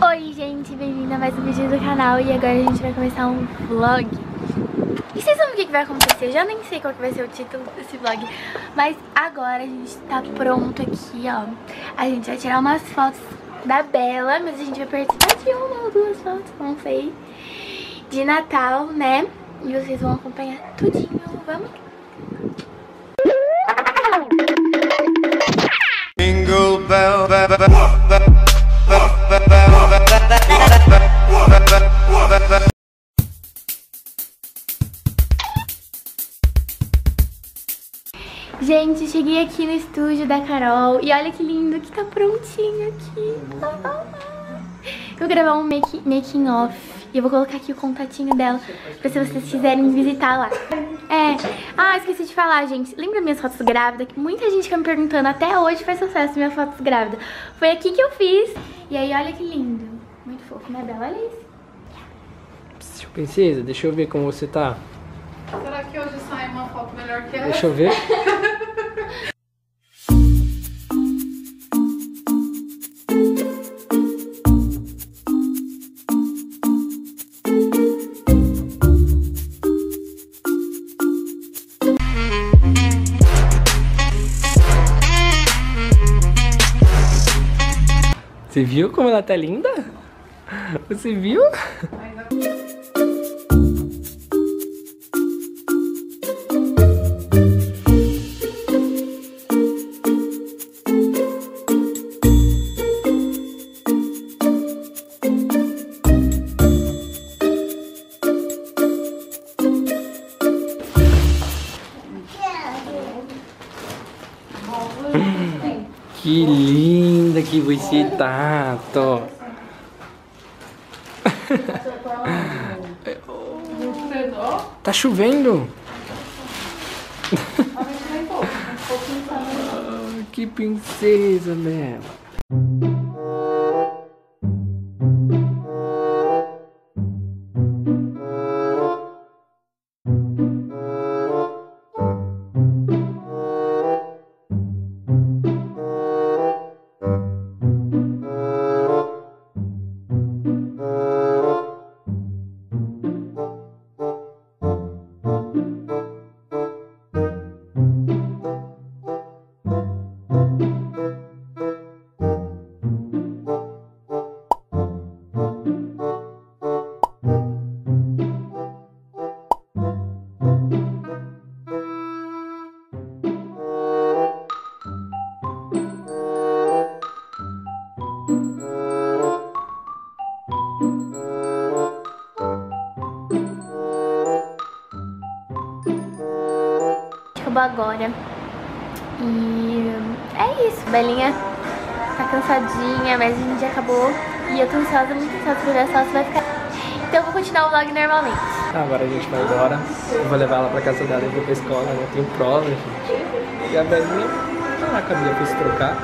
Oi gente, bem-vindo a mais um vídeo do canal. E agora a gente vai começar um vlog. E vocês sabem o que vai acontecer? Eu já nem sei qual que vai ser o título desse vlog. Mas agora a gente tá pronto aqui, ó. A gente vai tirar umas fotos da Bella, mas a gente vai participar de uma ou duas fotos, não sei, de Natal, né? E vocês vão acompanhar tudinho, vamos? Jingle bell, gente, cheguei aqui no estúdio da Carol e olha que lindo que tá prontinho aqui. Eu vou gravar um making off e eu vou colocar aqui o contatinho dela pra se vocês quiserem visitar lá. É, ah, esqueci de falar, gente. Lembra minhas fotos grávida? Que muita gente fica me perguntando, até hoje faz sucesso minhas fotos grávida. Foi aqui que eu fiz. E aí, olha que lindo. Muito fofo, né, Bella Alice? Princesa, deixa eu ver como você tá. Será que hoje sai uma foto melhor que essa? Deixa eu ver. Você viu como ela tá linda? Você viu? Que linda que você tá, Tó. Tá chovendo. Oh, que princesa, né? Agora. E é isso, Bellinha tá cansadinha, mas a gente já acabou. E eu tô ansiosa, muito ansiosa pra ver essa foto, vai ficar. Então eu vou continuar o vlog normalmente. Agora a gente vai embora. Eu vou levar ela pra casa dela e vou pra escola, né? Tem prova, gente. E a Bellinha tá lá com a minha pra se trocar.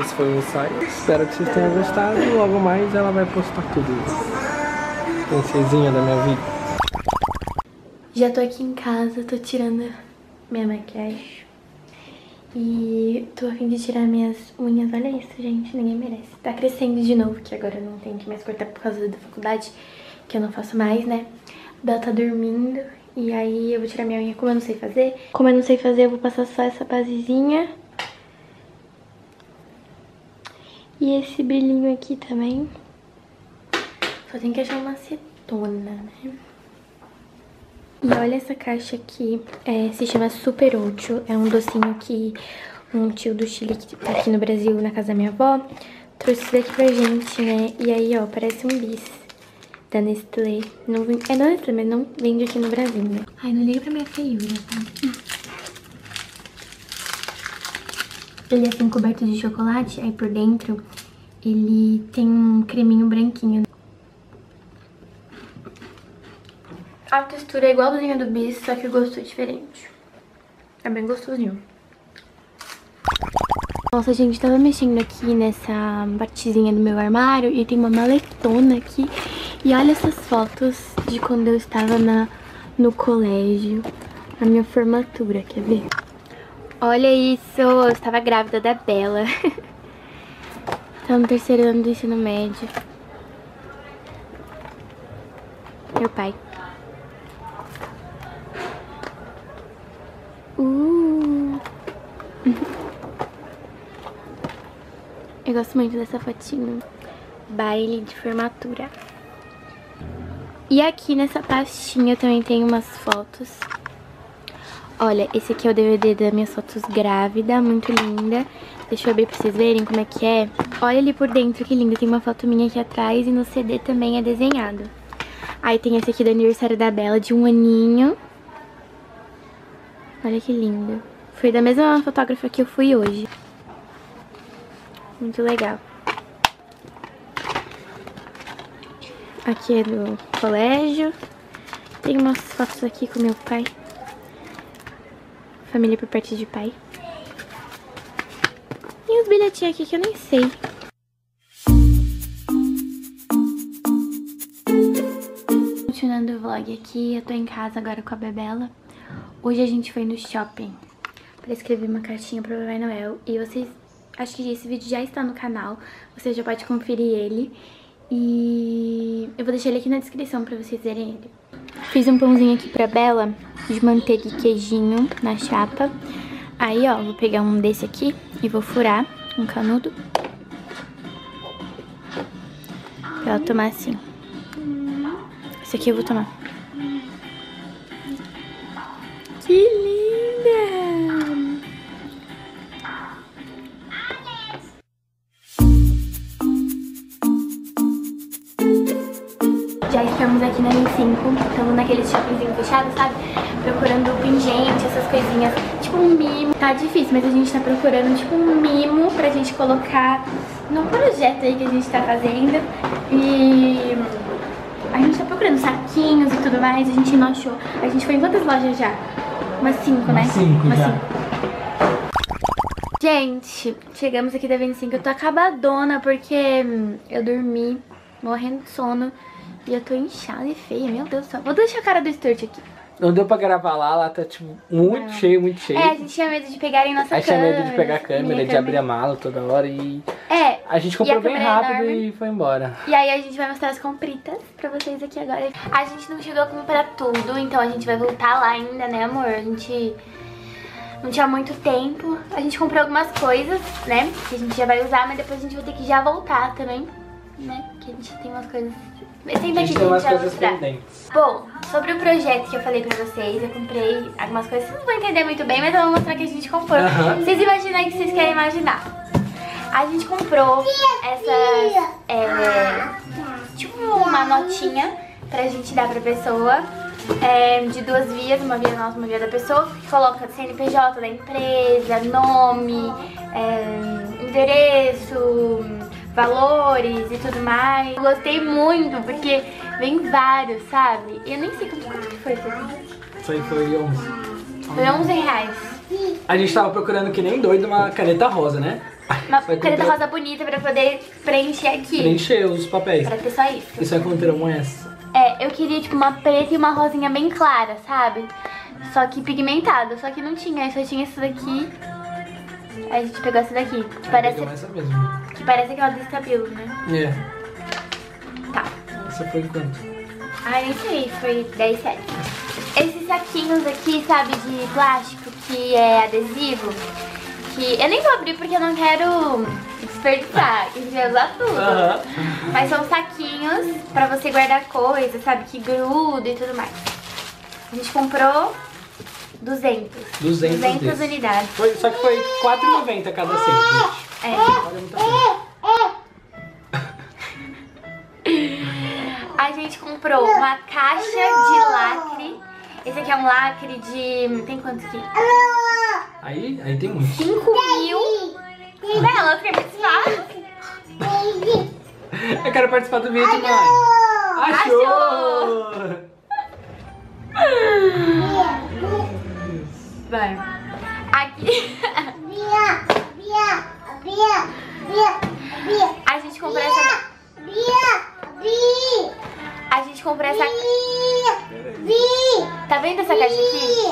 Esse foi o ensaio. Espero que vocês tenham gostado. Logo mais ela vai postar tudo isso. Princesinha da minha vida. Já tô aqui em casa, tô tirando minha maquiagem. E tô a fim de tirar minhas unhas. Olha isso, gente, ninguém merece. Tá crescendo de novo, que agora eu não tenho que mais cortar por causa da faculdade, que eu não faço mais, né? A Bella tá dormindo. E aí eu vou tirar minha unha, como eu não sei fazer. Como eu não sei fazer, eu vou passar só essa basezinha. E esse brilhinho aqui também. Só tem que achar uma acetona, né? E olha essa caixa aqui, se chama Super Ocho, é um docinho que um tio do Chile que tá aqui no Brasil, na casa da minha avó, trouxe isso daqui pra gente, né? E aí, ó, parece um bis da Nestlé, não vem, é da Nestlé, mas não vende aqui no Brasil, né? Ai, não liga pra minha feiura, tá? Ele é assim, coberto de chocolate, aí por dentro ele tem um creminho branquinho. A textura é igualzinha do bis, só que o gosto é diferente. É bem gostosinho. Nossa, gente, tava mexendo aqui nessa partezinha do meu armário e tem uma maletona aqui. E olha essas fotos de quando eu estava no colégio, na minha formatura, quer ver? Olha isso, eu estava grávida da Bella. Tá no terceiro ano do ensino médio. Meu pai. Eu gosto muito dessa fotinha. Baile de formatura. E aqui nessa pastinha eu também tenho umas fotos. Olha, esse aqui é o DVD das minhas fotos grávida, muito linda. Deixa eu abrir pra vocês verem como é que é. Olha ali por dentro, que lindo. Tem uma foto minha aqui atrás e no CD também é desenhado. Aí tem esse aqui do aniversário da Bella, de 1 aninho. Olha que lindo. Foi da mesma fotógrafa que eu fui hoje. Muito legal. Aqui é do colégio. Tem umas fotos aqui com meu pai. Família por parte de pai. E uns bilhetinhos aqui que eu nem sei. Continuando o vlog aqui, eu tô em casa agora com a Bella. Hoje a gente foi no shopping pra escrever uma cartinha pro Papai Noel. E vocês... Acho que esse vídeo já está no canal. Você já pode conferir ele. E eu vou deixar ele aqui na descrição pra vocês verem ele. Fiz um pãozinho aqui pra Bella, de manteiga e queijinho na chapa. Aí, ó, vou pegar um desse aqui e vou furar um canudo pra ela tomar assim. Esse aqui eu vou tomar. Que linda! Já estamos aqui na M5, estamos naquele shoppingzinho fechado, sabe? Procurando pingente, essas coisinhas, tipo um mimo. Tá difícil, mas a gente tá procurando tipo um mimo pra gente colocar num projeto aí que a gente tá fazendo. E a gente tá procurando saquinhos e tudo mais, a gente não achou. A gente foi em quantas lojas já? Umas 5, né? Umas cinco. Gente, chegamos aqui da 25, eu tô acabadona porque eu dormi morrendo de sono. E eu tô inchada e feia, meu Deus do céu. Vou deixar a cara do Stuart aqui. Não deu pra gravar lá tá tipo muito cheio, muito cheio. É, a gente tinha medo de pegarem nossa câmera. A gente tinha medo de pegar a câmera, de abrir a mala toda hora e... É, a gente comprou bem rápido e foi embora. E aí a gente vai mostrar as compritas pra vocês aqui agora. A gente não chegou a comprar tudo, então a gente vai voltar lá ainda, né amor? A gente não tinha muito tempo. A gente comprou algumas coisas, né, que a gente já vai usar, mas depois a gente vai ter que já voltar também, né, que a gente tem umas coisas... Sempre aqui que a gente vai mostrar. Bom, sobre o projeto que eu falei pra vocês, eu comprei algumas coisas, vocês não vão entender muito bem, mas eu vou mostrar que a gente comprou. Vocês imaginam o que vocês querem imaginar. A gente comprou essas... tipo uma notinha pra gente dar pra pessoa, de 2 vias, uma via nossa, uma via da pessoa, que coloca CNPJ da empresa, nome, endereço, valores e tudo mais. Eu gostei muito porque vem vários, sabe? Eu nem sei quanto que foi. Isso aí foi 11. Foi 11 reais. A gente tava procurando que nem doido uma caneta rosa, né? Uma caneta rosa bonita pra poder preencher aqui. Preencher os papéis. Pra ter só isso. E só encontramos essa. É, eu queria tipo uma preta e uma rosinha bem clara, sabe? Só que pigmentada, só que não tinha, só tinha isso daqui. Aí a gente pegou essa daqui, que parece... Essa mesmo. Que parece aquela do Estabilo, né? É. Tá. Essa foi quanto? Ah, nem sei, foi 10 reais. Esses saquinhos aqui, sabe, de plástico, que é adesivo, que eu nem vou abrir porque eu não quero desperdiçar, a gente vai usar tudo. Mas são saquinhos pra você guardar coisa, sabe, que gruda e tudo mais. A gente comprou 200 unidades. Foi, só que foi R$4,90 cada centro. É. A gente comprou uma caixa de lacre. Esse aqui é um lacre de... Tem quanto aqui? Aí tem muito. 5.000. Bela, eu quero participar. Eu quero participar do vídeo, mãe. Achou! Vai. Aqui... A gente comprou essa... A gente comprou essa... Tá vendo essa caixa aqui?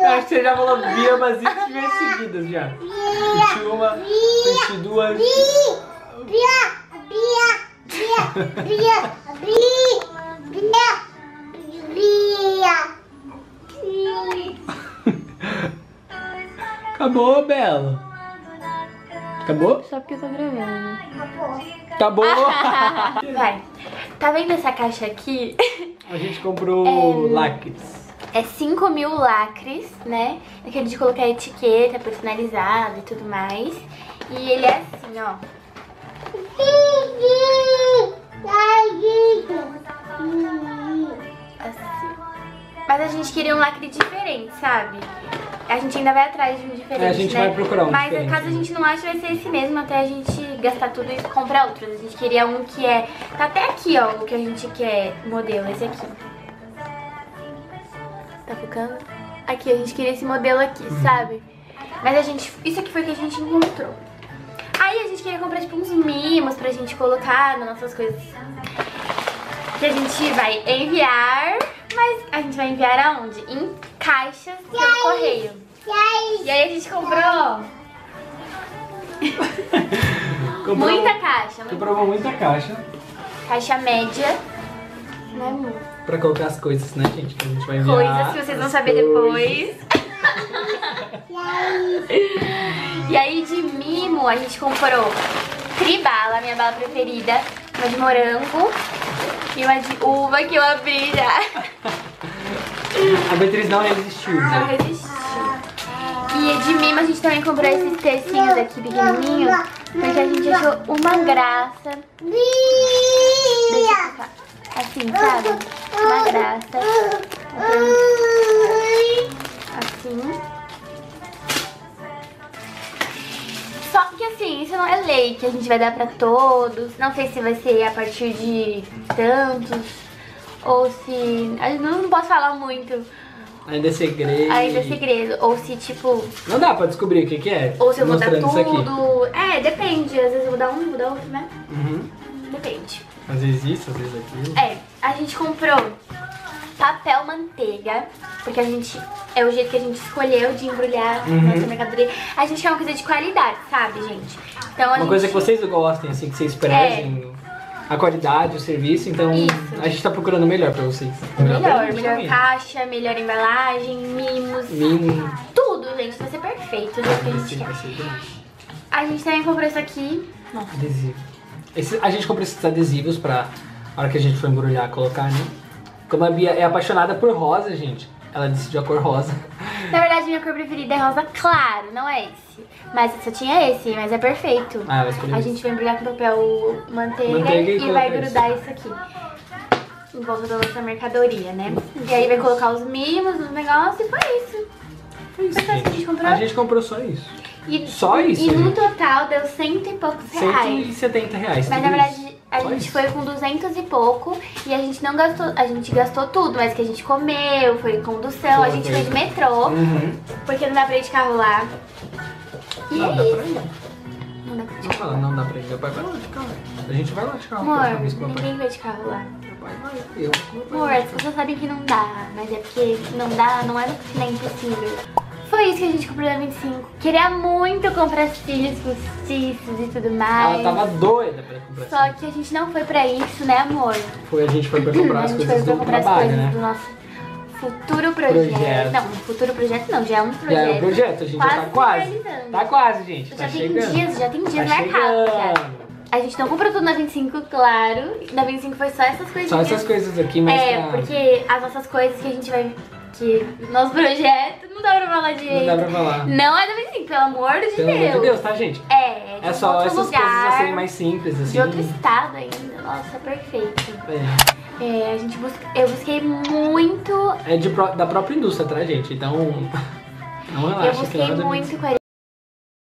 Eu acho que você já falou Bia umas 20 vezes seguidas já. 21, 22. Acabou, Bela. Acabou? Só porque eu tô gravando. Acabou. Acabou. Vai. Tá vendo essa caixa aqui? A gente comprou lacres. É 5 mil lacres, né? Aquele de colocar etiqueta personalizada e tudo mais. E ele é assim, ó. Assim. Mas a gente queria um lacre diferente, sabe? A gente ainda vai atrás de um diferente, né? A gente vai procurar um diferente. Mas caso a gente não ache, vai ser esse mesmo até a gente gastar tudo e comprar outros. A gente queria um que é... Tá até aqui, ó, o que a gente quer modelo, esse aqui. Tá focando? Aqui, a gente queria esse modelo aqui, sabe? Mas a gente... Isso aqui foi o que a gente encontrou. Aí a gente queria comprar, tipo, uns mimos pra gente colocar nas nossas coisas. Que a gente vai enviar... Mas a gente vai enviar aonde? Em caixas pelo correio. E aí a gente comprou muita caixa. Comprou muita caixa. Caixa média. Não é muito. Pra colocar as coisas, né, gente? Que a gente vai enviar. Coisas que vocês vão saber depois. E aí de mimo a gente comprou Tribala, minha bala preferida. Uma de morango. E uma de uva que eu abri já. A Beatriz não resistiu. Não resistiu. E de mimo a gente também comprou esses tecinhos aqui pequenininhos, porque a gente achou uma graça. Deixa eu ficar assim, sabe? Uma graça. Assim. Só que assim, isso não é lei que a gente vai dar pra todos. Não sei se vai ser a partir de tantos ou se... Eu não posso falar muito. Ainda é segredo. Ainda é segredo. Ou se tipo... Não dá pra descobrir o que que é. Ou se eu vou dar tudo. É, depende. Às vezes eu vou dar um, vou dar outro, né? Uhum. Depende. Às vezes isso, às vezes aquilo. É, a gente comprou papel manteiga, porque a gente... É o jeito que a gente escolheu de embrulhar nossa mercadoria. A gente quer uma coisa de qualidade, sabe, gente? Então, uma coisa que vocês gostem, assim, que vocês prezem, a qualidade, o serviço. Então, a gente tá procurando o melhor pra vocês. Melhor caixa, melhor embalagem, mimos. Tudo, gente, vai ser perfeito. A gente também comprou isso aqui. Nossa. Adesivo. A gente comprou esses adesivos pra a hora que a gente for embrulhar, colocar, né? Como a Bia é apaixonada por rosa, gente. Ela decidiu a cor rosa. Na verdade, minha cor preferida é rosa claro, não é esse. Mas só tinha esse, mas é perfeito. Ah, a gente vai embrulhar com papel manteiga e vai grudar isso aqui em volta da nossa mercadoria, né? E aí vai colocar os mimos, os negócios e foi isso. Foi isso, gente. Que a gente comprou. A gente comprou só isso. E, só isso? E no total deu cento e poucos reais. 170 reais. Mas na verdade... A gente foi com 200 e pouco e a gente não gastou, a gente gastou tudo, mas que a gente comeu, foi condução, a gente foi de metrô, porque não dá pra ir de carro lá. E não, é isso. Não dá pra ir de carro. Não dá pra ir, meu pai vai lá de carro. A gente vai lá de carro. Amor, ninguém vai de carro lá. Meu pai vai, eu. Amor, as pessoas sabem que não dá, mas é porque não dá, não é porque não é impossível. Foi isso que a gente comprou na 25. Queria muito comprar cílios postiços e tudo mais. Ela tava doida pra comprar. Só que a gente não foi pra isso, né, amor? Foi, a gente foi pra comprar as coisas do trabalho, né? Do nosso futuro projeto. Não, futuro projeto não, já é um projeto. Já é um projeto, a gente já tá quase. Tá quase, gente. Já tem dias marcados. A gente não comprou tudo na 25, claro. Na 25 foi só essas coisinhas. Só essas coisas aqui, mas... É, porque as nossas coisas que a gente vai... Que nosso projeto não dá pra falar direito. Não dá pra falar. Não é da 25, pelo amor de Deus. Pelo amor de Deus, tá, gente? É, é só essas coisas a serem mais simples, assim. De outro estado ainda. Nossa, perfeito. É. É, a gente busca... Eu busquei muito... É da própria indústria, tá, gente? Então, não relaxa. Eu busquei muito